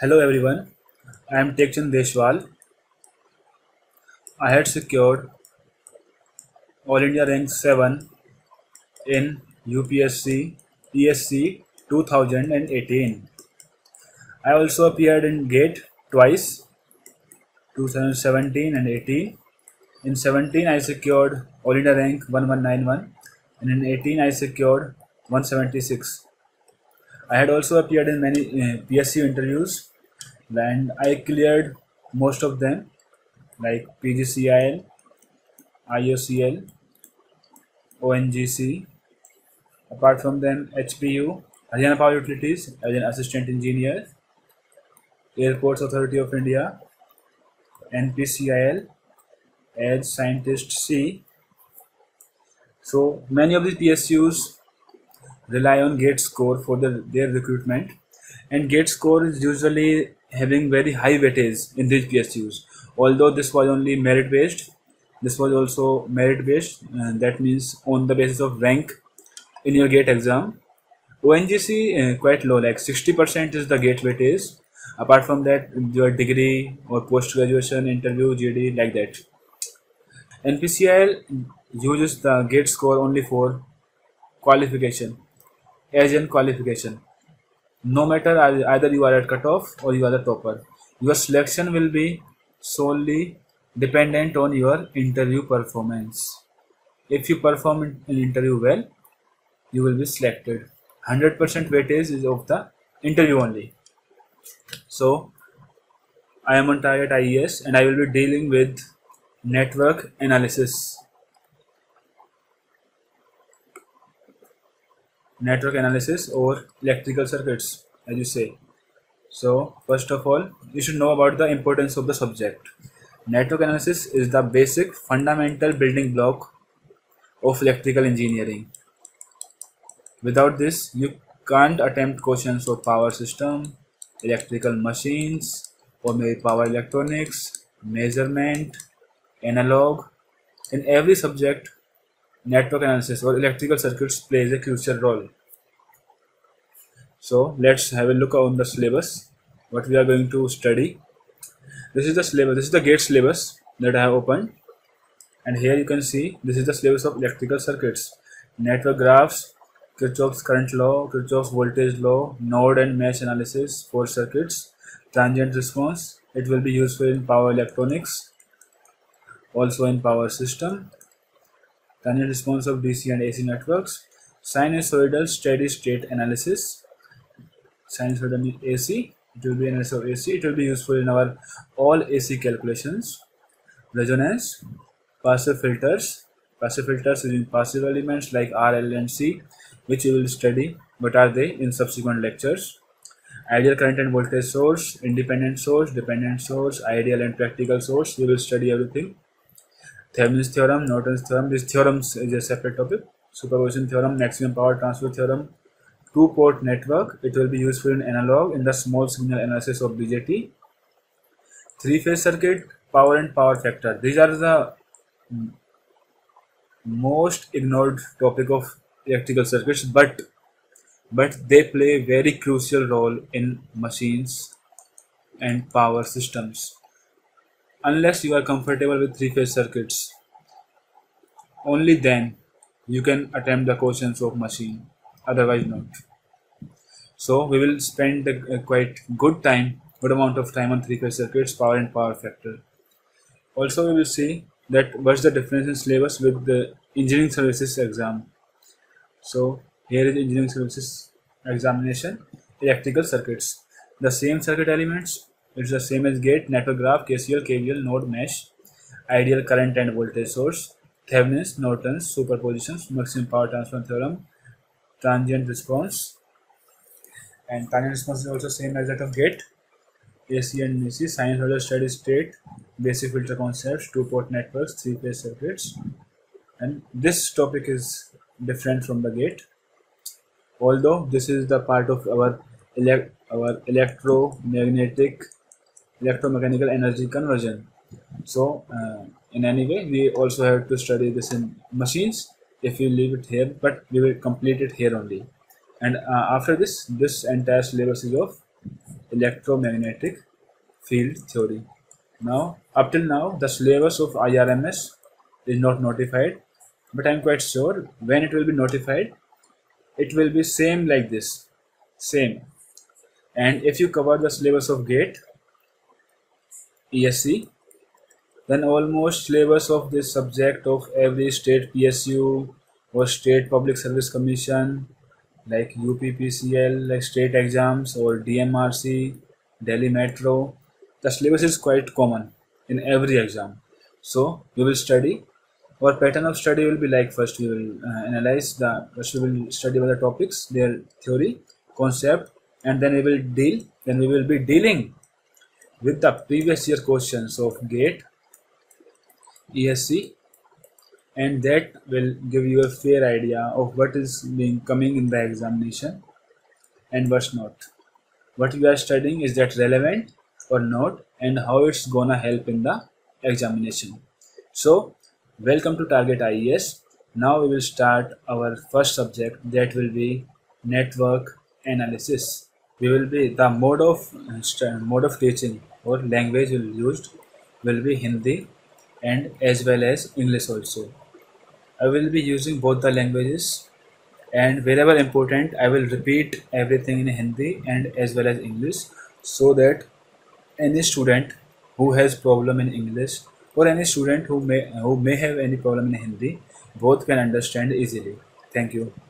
Hello everyone, I am Tekchand Deshwal. I had secured All India Rank 7 in UPSC PSC 2018. I also appeared in GATE twice, 2017 and 18. In 17 I secured All India Rank 1191 and in 18 I secured 176. I had also appeared in many PSU interviews and I cleared most of them like PGCIL, IOCL, ONGC. Apart from them, HPU, Haryana Power Utilities as an Assistant Engineer, Airports Authority of India, NPCIL as Scientist C. So many of these PSUs rely on GATE score for their recruitment, and GATE score is usually having very high weightage in these PSUs. Although this was only merit based, this was also merit based, and that means on the basis of rank in your GATE exam. ONGC quite low, like 60% is the GATE weightage. Apart from that, your degree or post graduation interview, GD, like that. NPCIL uses the GATE score only for qualification, as in qualification. No matter either you are at cutoff or you are the topper, your selection will be solely dependent on your interview performance. If you perform an interview well, you will be selected. 100% weightage is of the interview only. So I am on Target IES and I will be dealing with network analysis. Network analysis or electrical circuits, as you say. So first of all, you should know about the importance of the subject. Network analysis is the basic fundamental building block of electrical engineering. Without this, you can't attempt questions of power system, electrical machines, or maybe power electronics, measurement, analog. In every subject, network analysis or electrical circuits plays a crucial role. So let's have a look on the syllabus, what we are going to study. This is the syllabus. This is the GATE syllabus that I have opened, and here you can see this is the syllabus of electrical circuits, network graphs, Kirchhoff's current law, Kirchhoff's voltage law, node and mesh analysis for circuits, transient response. It will be useful in power electronics, also in power system, transient response of DC and AC networks, sinusoidal steady state analysis, sinusoidal AC, it will be analysis of AC, it will be useful in our all AC calculations, resonance, passive filters using passive elements like R, L and C, which you will study what are they in subsequent lectures, ideal current and voltage source, independent source, dependent source, ideal and practical source. You will study everything. Thevenin's theorem, Norton's theorem, these theorems is a separate topic. Superposition theorem, maximum power transfer theorem, two-port network, it will be useful in analog in the small signal analysis of BJT, three-phase circuit, power and power factor. These are the most ignored topic of electrical circuits, but they play very crucial role in machines and power systems. Unless you are comfortable with three-phase circuits, only then you can attempt the questions of machine, otherwise not. So we will spend a quite good amount of time on three-phase circuits, power and power factor. Also we will see that what's the difference in syllabus with the engineering services exam. So here is engineering services examination, electrical circuits. The same circuit elements, it's the same as GATE, network graph, KCL, KVL, node, mesh, ideal current and voltage source, Thevenin's, Norton's, superpositions, maximum power transfer theorem, transient response. And transient response is also same as that of GATE, AC and DC, sinusoidal steady state, basic filter concepts, two-port networks, three-phase circuits. And this topic is different from the GATE, although this is the part of our electromechanical energy conversion. So in any way we also have to study this in machines. If we leave it here, but we will complete it here only, and after this entire syllabus is of electromagnetic field theory. Now, up till now, the syllabus of IRMS is not notified, but I am quite sure when it will be notified, it will be same like this, same. And if you cover the syllabus of GATE, PSC, then almost syllabus of this subject of every state PSU or state public service commission like UPPCL, like state exams or DMRC, Delhi Metro, the syllabus is quite common in every exam. So you will study, or pattern of study will be like first we will study the topics, their theory, concept, and then we will be dealing with the previous year questions of GATE, ESC, and that will give you a fair idea of what is being coming in the examination and what's not. What you are studying, is that relevant or not, and how it's gonna help in the examination. So welcome to Target IES. Now we will start our first subject, that will be network analysis. We will be the mode of teaching or language will used will be Hindi and as well as English also. I will be using both the languages, and wherever important I will repeat everything in Hindi and as well as English, so that any student who has problem in English or any student who may have any problem in Hindi, both can understand easily. Thank you.